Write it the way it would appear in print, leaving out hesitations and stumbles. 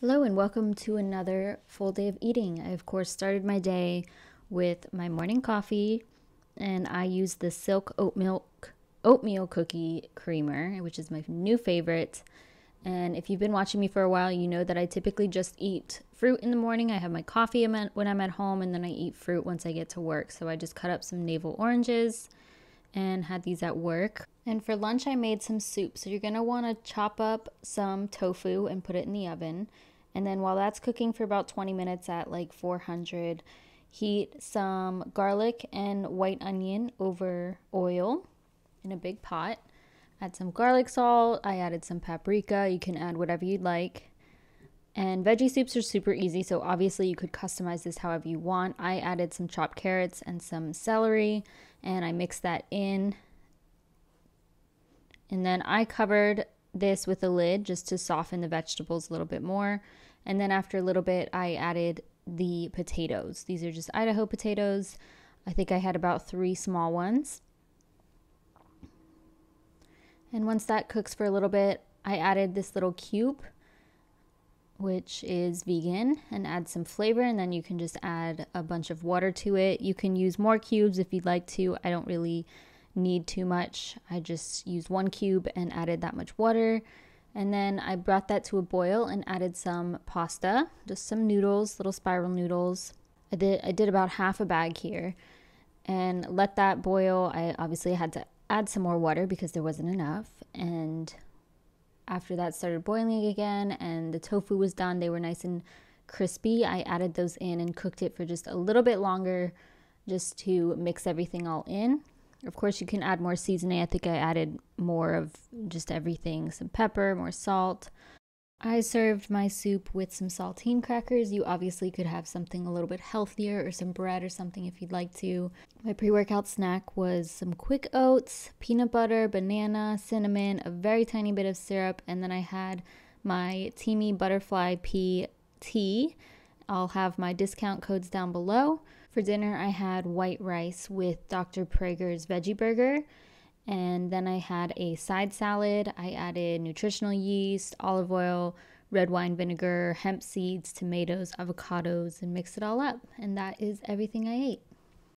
Hello and welcome to another full day of eating. I of course started my day with my morning coffee, and I use the Silk oatmeal cookie creamer, which is my new favorite. And if you've been watching me for a while, you know that I typically just eat fruit in the morning. I have my coffee when I'm at home, and then I eat fruit once I get to work. So I just cut up some navel oranges and had these at work. And for lunch I made some soup. So you're going to want to chop up some tofu and put it in the oven. And then while that's cooking for about 20 minutes at like 400, heat some garlic and white onion over oil in a big pot. Add some garlic salt. I added some paprika. You can add whatever you'd like. And veggie soups are super easy, so obviously you could customize this however you want. I added some chopped carrots and some celery, and I mixed that in. And then I covered this with a lid just to soften the vegetables a little bit more. And then after a little bit, I added the potatoes. These are just Idaho potatoes. I think I had about 3 small ones. And once that cooks for a little bit, I added this little cube, which is vegan, and add some flavor, and then you can just add a bunch of water to it. You can use more cubes if you'd like to. I don't really need too much. I just used 1 cube and added that much water. And then I brought that to a boil and added some pasta, just some noodles, little spiral noodles. I did about half a bag here and let that boil. I obviously had to add some more water because there wasn't enough, and after that started boiling again and the tofu was done, they were nice and crispy. I added those in and cooked it for just a little bit longer just to mix everything all in. Of course, you can add more seasoning. I think I added more of just everything, some pepper, more salt. I served my soup with some saltine crackers. You obviously could have something a little bit healthier or some bread or something if you'd like to. My pre-workout snack was some quick oats, peanut butter, banana, cinnamon, a very tiny bit of syrup, and then I had my Teamy Butterfly Pea tea. I'll have my discount codes down below. For dinner, I had white rice with Dr. Prager's veggie burger. And then I had a side salad. I added nutritional yeast, olive oil, red wine vinegar, hemp seeds, tomatoes, avocados, and mixed it all up. And that is everything I ate.